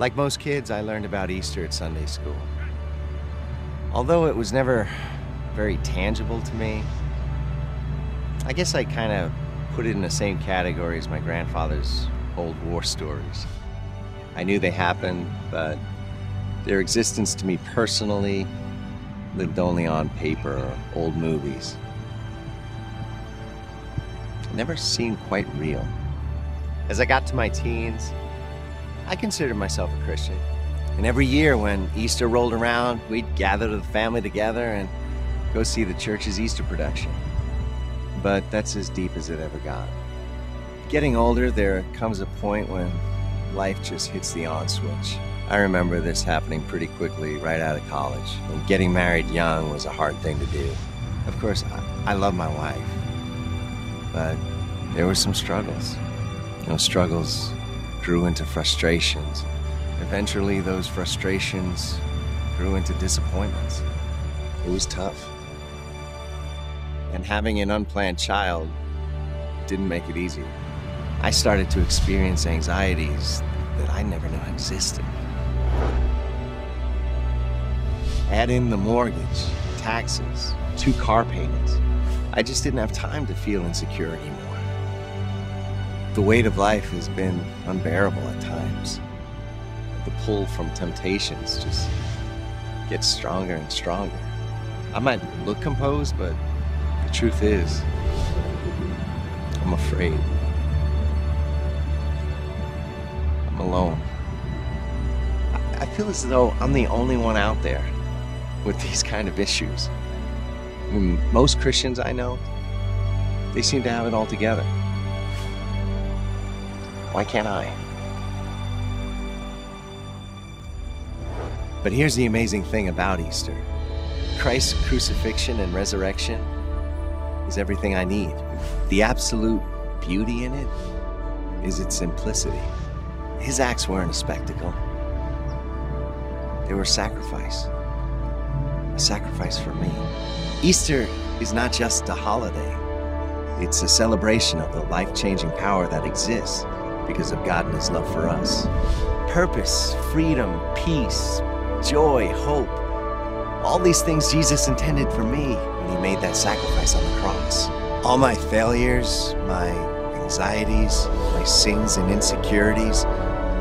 Like most kids, I learned about Easter at Sunday school. Although it was never very tangible to me, I guess I kind of put it in the same category as my grandfather's old war stories. I knew they happened, but their existence to me personally lived only on paper or old movies. It never seemed quite real. As I got to my teens, I considered myself a Christian. And every year when Easter rolled around, we'd gather the family together and go see the church's Easter production. But that's as deep as it ever got. Getting older, there comes a point when life just hits the on switch. I remember this happening pretty quickly right out of college, and getting married young was a hard thing to do. Of course, I love my wife, but there were some struggles. Those struggles grew into frustrations. Eventually, those frustrations grew into disappointments. It was tough. And having an unplanned child didn't make it easier. I started to experience anxieties that I never knew existed. Add in the mortgage, taxes, 2 car payments. I just didn't have time to feel insecure anymore. The weight of life has been unbearable at times. The pull from temptations just gets stronger and stronger. I might look composed, but the truth is, I'm afraid. I'm alone. I feel as though I'm the only one out there with these kind of issues. I mean, most Christians I know, they seem to have it all together. Why can't I? But here's the amazing thing about Easter. Christ's crucifixion and resurrection is everything I need. The absolute beauty in it is its simplicity. His acts weren't a spectacle. They were a sacrifice for me. Easter is not just a holiday. It's a celebration of the life-changing power that exists because of God and His love for us. Purpose, freedom, peace, joy, hope, all these things Jesus intended for me when He made that sacrifice on the cross. All my failures, my anxieties, my sins and insecurities,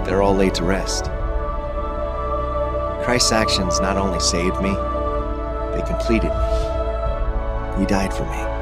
they're all laid to rest. Christ's actions not only saved me, they completed me. He died for me.